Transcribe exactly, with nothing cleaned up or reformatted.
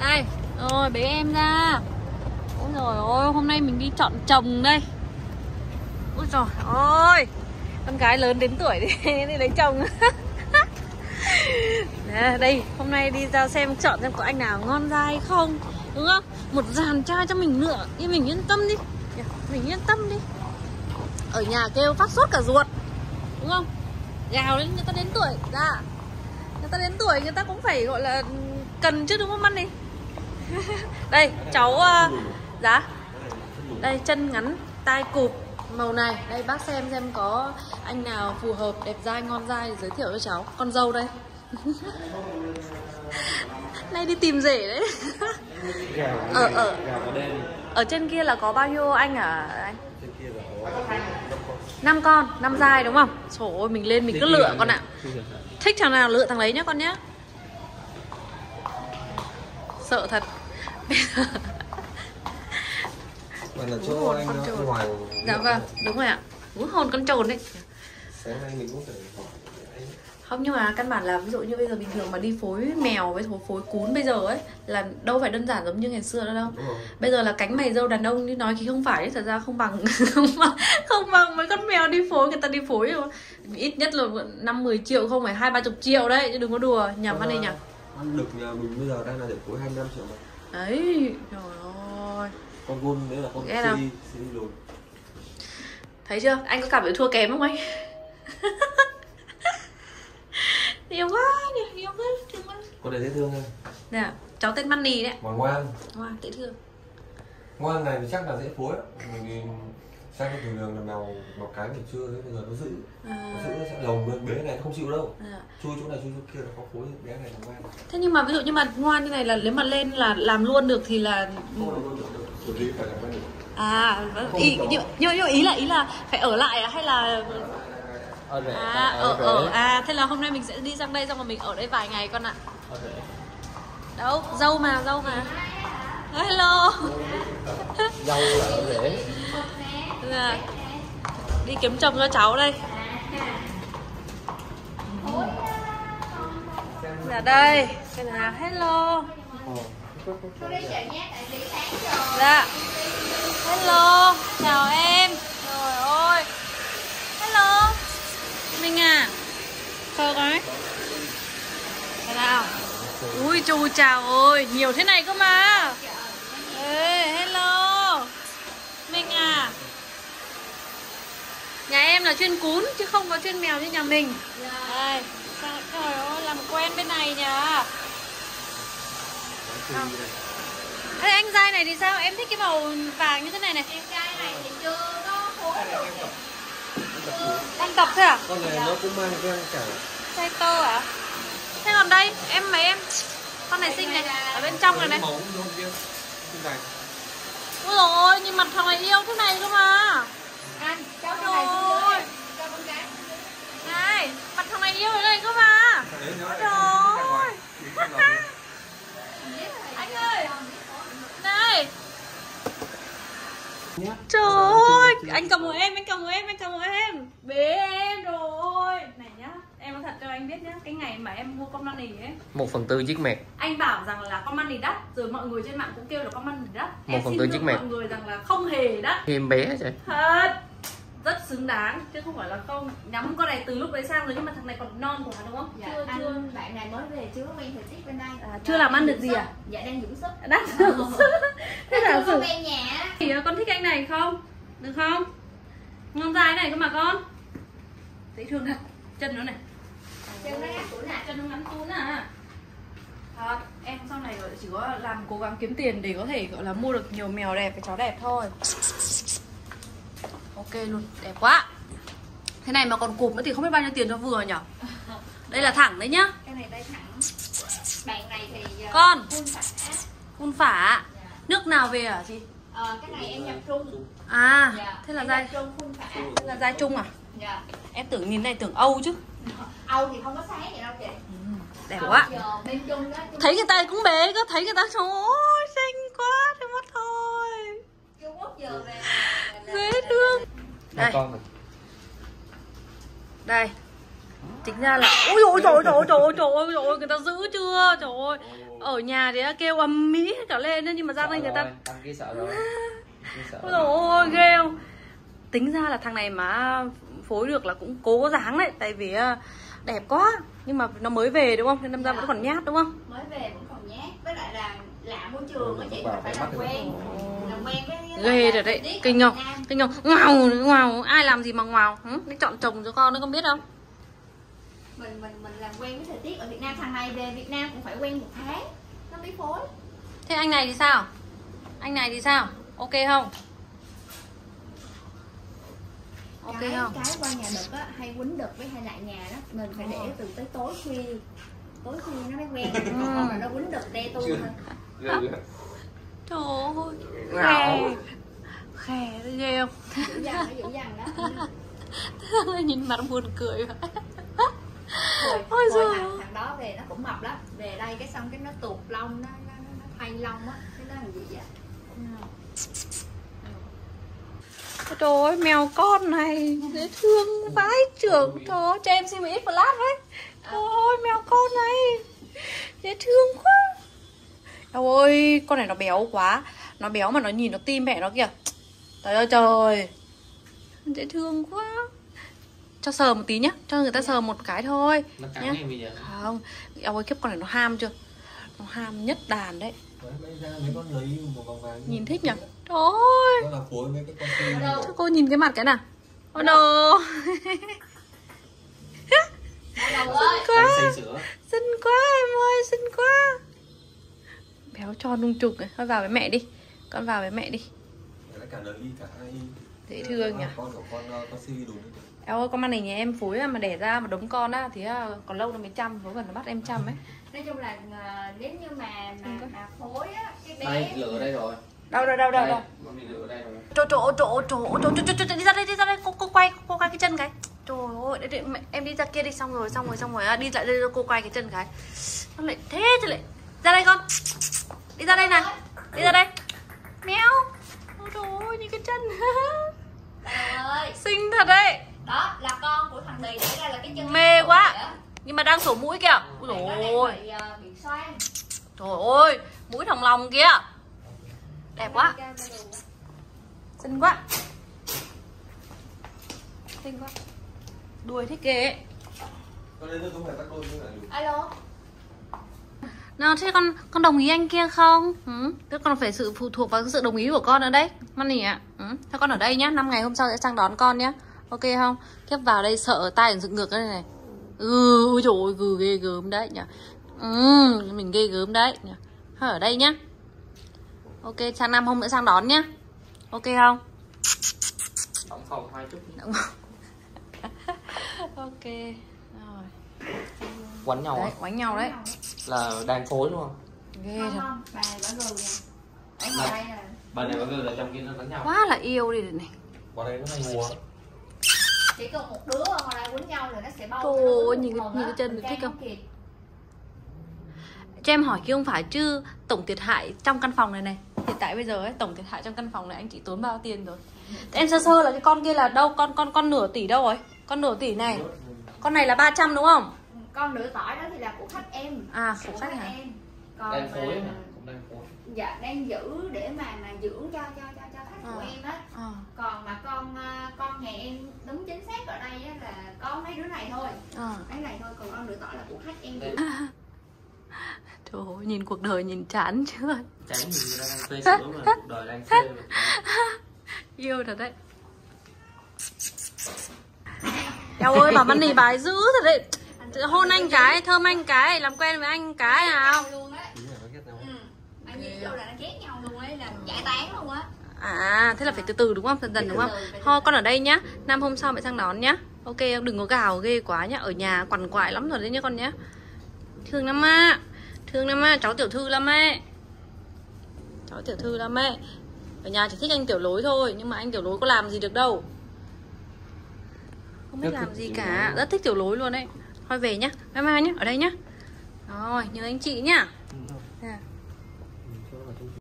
Đây, rồi bế em ra. Ôi trời ơi, hôm nay mình đi chọn chồng đây. Ôi trời ơi, con gái lớn đến tuổi đi, đi lấy chồng. Nè, đây, hôm nay đi ra xem chọn xem có anh nào ngon ra hay không, đúng không? Một dàn trai cho mình nữa, nhưng mình yên tâm đi, mình yên tâm đi. Ở nhà kêu phát sốt cả ruột, đúng không? Gào lên, người ta đến tuổi ra, người ta đến tuổi người ta cũng phải gọi là cần chứ, đúng không Manny? Đây cháu uh, dạ đây chân ngắn tai cụp màu này, đây bác xem xem có anh nào phù hợp đẹp dai ngon dai giới thiệu cho cháu con dâu đây. Nay đi tìm rể đấy. ở ở ở trên kia là có bao nhiêu anh à anh? Năm con, năm dai đúng không? Trời ơi mình lên mình cứ lựa con ạ. Thích thằng nào lựa thằng đấy nhá con nhá. Sợ thật. Là chỗ anh nó ngoài. Dạ vâng, đúng rồi ạ. Ngũ hồn con trồn đấy. Sáng nay mình cũng phải hỏi anh. Không, nhưng mà căn bản là ví dụ như bây giờ bình thường mà đi phối mèo với phối cún bây giờ ấy là đâu phải đơn giản giống như ngày xưa nữa đâu. Bây giờ là cánh mày râu đàn ông như nói thì không phải đấy, thật ra không bằng không bằng không bằng mấy con mèo đi phối, người ta đi phối ít nhất là năm mười triệu không phải hai ba chục triệu đấy, chứ đừng có đùa nhầm ăn đây nhỉ. Được nhà mình bây giờ đang là để phối hai mươi lăm triệu mà. Đấy, trời ơi. Con gôn đấy là con si, si lùn. Thấy chưa? Anh có cảm thấy thua kém không anh? Yêu quá, yêu quá, thương quá. Con này dễ thương không? Nè, cháu tên Manny đấy. Mà ngoan. Ngoan, dễ thương. Ngoan này thì chắc là dễ phối. Mình sang cái đường là màu màu cái mình chưa đấy, bây giờ nó giữ. À... Nó giữ nó sẽ lồng lên, bế này nó không chịu đâu. À... Chui chỗ này chui chỗ kia nó có phối, bé này nó ngoan. Thế nhưng mà ví dụ như mà ngoan như này là nếu mà lên là làm luôn được thì là không, được, được. À, ý, nhưng, nhưng ý là ý là phải ở lại à? Hay là ở à, à, ở, ở à, thế là hôm nay mình sẽ đi sang đây xong rồi mình ở đây vài ngày con ạ. Đâu, dâu mà, dâu mà. Hello. Dâu là ở rễ. Đi kiếm chồng cho cháu đây. Dạ đây, cái nào hello. Dạ. Hello, chào em. Trời ơi. Hello. Mình à. Thôi cái. Thế nào? Ui chù chào ơi, nhiều thế này cơ mà. Ê, hello. Mình à. Nhà em là chuyên cún chứ không có chuyên mèo như nhà mình. Đây. Trời ơi, làm quen bên này nhờ. À. Thế anh dai này thì sao? Em thích cái màu vàng như thế này này. Em dai này thì chưa có phối được. Đang tập thế à? Con này dạ. Nó cũng mang cái cả. Sai tơ à? Thế còn đây, em mấy em con này xinh này, ở bên trong này này. Ôi dồi ôi, nhìn mặt thằng này yêu thế này cơ mà. Anh, cháu con này ơi. Cho con gái. Này, mặt thằng này yêu thế này cơ mà. Ôi dồi ôi. Anh ơi. Này. Trời ơi, anh cầm một em, anh cầm một em, anh cầm một em. Bế em rồi. Này nhá, em nói thật cho anh biết nhá, cái ngày mà em mua con Manny ấy, một phần tư chiếc mẹt. Anh bảo rằng là con Manny đắt, rồi mọi người trên mạng cũng kêu là con Manny đắt. Em xin thưa mọi người rằng là không hề đắt. Em bé rồi. Thật. Rất xứng đáng chứ không phải là không. Nhắm con này từ lúc đấy sang rồi, nhưng mà thằng này còn non của hắn đúng không? Dạ, chưa anh, chưa bạn này mới về chứ mình phải tích bên đây à, chưa làm ăn được gì sức. À? Dạ đang dưỡng sức. Đang dưỡng sức. Thế là dưỡng về nhà. Thì con thích anh này không? Được không? Ngon dài này cơ mà con. Thấy thương thật. Chân nó này. Chân nó ngắn cún à? Chân nó ngắn cún à? Thật, em sau này rồi chỉ có làm cố gắng kiếm tiền để có thể gọi là mua được nhiều mèo đẹp và chó đẹp thôi. Ok luôn, đẹp quá. Thế này mà còn cụp nữa thì không biết bao nhiêu tiền cho vừa nhở. Đây là thẳng đấy nhá. Cái này đây thẳng. Bạn này thì con phun phả. Phun phả. Dạ. Nước nào về hả chị? Ờ, cái này em nhập Trung. À, dạ. Thế là dai Trung phun phả. Thế là dai Trung à? Dạ. Em tưởng nhìn này tưởng Âu chứ. Âu thì không có sáng vậy đâu chị. Ừ, đẹp Âu quá. Giờ, bên Trung đó, Trung thấy người ta cũng bế có thấy người ta trời ơi xinh quá thôi mất thôi. Trung Quốc giờ về. Dễ thương. Đây. Đây Tính ra là ôi ôi trời ơi trời ơi trời ơi trời ơi, trời ơi người ta giữ chưa, trời ơi ở nhà thì đã kêu ầm mỹ cả lên nhưng mà ra đây người ta kia sợ rồi. Ôi trời ơi ghê không. Tính ra là thằng này mà phối được là cũng cố dáng đấy, tại vì đẹp quá nhưng mà nó mới về đúng không, nên năm ra vẫn còn nhát đúng không, mới về vẫn còn nhát, với lại là lạ môi trường nó chị phải, phải làm quen làm quen với ghê rồi đấy, kinh ngầu kinh ngầu ngoào ngoào, ai làm gì mà ngoào, nó chọn chồng cho con nó không biết không. Mình mình mình làm quen với thời tiết ở Việt Nam, thằng này về Việt Nam cũng phải quen một tháng nó mới phối. Thế anh này thì sao? Anh này thì sao? Ok không? Ok cái, không? Cái qua nhà đực á, hay quýnh đực với hay lại nhà đó, mình phải để từ tới tối khuya, tối khuya nó mới quen, còn là nó quýnh đực đe tu thôi. Trời ơi, khè, khè ghê không? Dữ dằn, dữ dằn đó. Nhìn mặt buồn cười mà. Hồi, Ôi hồi thằng, thằng đó về nó cũng mập lắm. Về đây cái xong cái nó tuột lông, nó, nó, nó thay lông á. Cái đó làm gì vậy? Trời ơi, mèo con này dễ thương vãi trưởng. Trời ơi, cho em xin một ít flash đấy. Trời ơi, mèo con này dễ thương quá. Trời ơi, con này nó béo quá. Nó béo mà nó nhìn nó tim mẹ nó kìa. Trời ơi, trời dễ thương quá. Cho sờ một tí nhá, cho người ta sờ một cái thôi nhá. Không, ôi kiếp con này nó ham chưa, nó ham nhất đàn đấy. Nhìn thích nhỉ. Trời ơi cho cô nhìn cái mặt cái nào. Ôi đồ xinh quá, xinh quá em ơi, xinh quá. Béo tròn đung trục này. Thôi vào với mẹ đi, con vào với mẹ đi. Dễ thương nhỉ. Eo ơi, con man này nhà em phối mà đẻ ra một đống con á thì còn lâu nó mới chăm, có gần nó bắt em chăm ấy. Nói chung là nếu như mà mà, mà phối á cái bé đây, lửa đây rồi. Đâu đâu đâu đâu đâu. Trời trời trời trời trời trời đi ra đây, đi ra đây, cô cô quay, cô quay cái chân cái. Trời ơi, để, để, em đi ra kia đi, xong rồi xong rồi xong rồi đi lại đây cho cô quay cái chân cái. Nó lại thế chứ lại. Ra đây con. Đi ra đây này. Đi ra đây. Mèo. Trời ơi, những cái chân. Trời ơi. Xinh thật đấy. Đó là con của thằng này, đây là cái chân mê quá kìa. Nhưng mà đang sổ mũi kìa. Ôi ôi bị, uh, bị xoang. Trời ơi, mũi thòng lòng kìa. Đẹp quá. Xinh quá. Xinh quá. Đuôi thích ghê. Alo. Nào, thế con con đồng ý anh kia không? Ừ, tức con phải sự phụ thuộc vào sự đồng ý của con nữa đấy. Manny ạ. Ừ, thôi con ở đây nhá, năm ngày hôm sau sẽ sang đón con nhá. Ok không? Kiếp vào đây sợ tai dựng ngược cái này này. Ừ, trời ơi, gừ ghê gớm đấy nhỉ. Ừ, mình ghê gớm đấy nhỉ. Thôi ở đây nhá. Ok, sang năm hôm nữa sang đón nhá. Ok không? Đóng phòng hai chút. Ok. Rồi. Quánh nhau đấy, quánh nhau đấy. Là đang phối luôn. Ghê thật. Bà bà gừ này. Bà này bà này bà gừ là trong kia nó đánh nhau. Quá là yêu đi rồi này. Qua đây nó hay hùa. Chỉ cần một đứa ở ngoài quấn nhau rồi nó sẽ bao. Cô nhìn cái, nhìn cái chân được thích không? Cho em hỏi kia không phải chứ tổng thiệt hại trong căn phòng này này, hiện tại bây giờ ấy, tổng thiệt hại trong căn phòng này anh chị tốn bao tiền rồi? Thế em sơ sơ là cái con kia là đâu, con con con nửa tỷ đâu rồi? Con nửa tỷ này. Con này là ba trăm đúng không? Con nửa tỏi đó thì là của khách em. À, của, của khách, khách hả? Em. Còn đang phối mà, cũng đang phối. Dạ, đang giữ để mà mà dưỡng cho cho cho cho khách à. Của em á. À. Còn mà con con nhà em đúng chính xác ở đây á là có mấy đứa này thôi. À. Mấy này thôi, còn con nửa tỏi là của khách em. À. Trời ơi, nhìn cuộc đời nhìn chán chưa? Chán mình đang phê sữa mà cuộc đời đang phê. Yêu thật đấy. Eo ơi, bà Manny bà ấy dữ thật đấy. Hôn anh cái, thơm anh cái, làm quen với anh cái nào. À, thế là phải từ từ đúng không? Dần dần đúng không? Thôi con ở đây nhá, năm hôm sau mẹ sang đón nhá. Ok, đừng có gào ghê quá nhá, ở nhà quằn quại lắm rồi đấy nhá con nhá. Thương lắm á, thương lắm á, cháu tiểu thư lắm ấy. Cháu tiểu thư lắm ấy. Ở nhà chỉ thích anh tiểu lối thôi, nhưng mà anh tiểu lối có làm gì được đâu. Không biết làm gì cả, rất thích tiểu lối luôn ấy. Thôi về nhá, bye bye nhá, ở đây nhá. Rồi, nhớ anh chị nhá.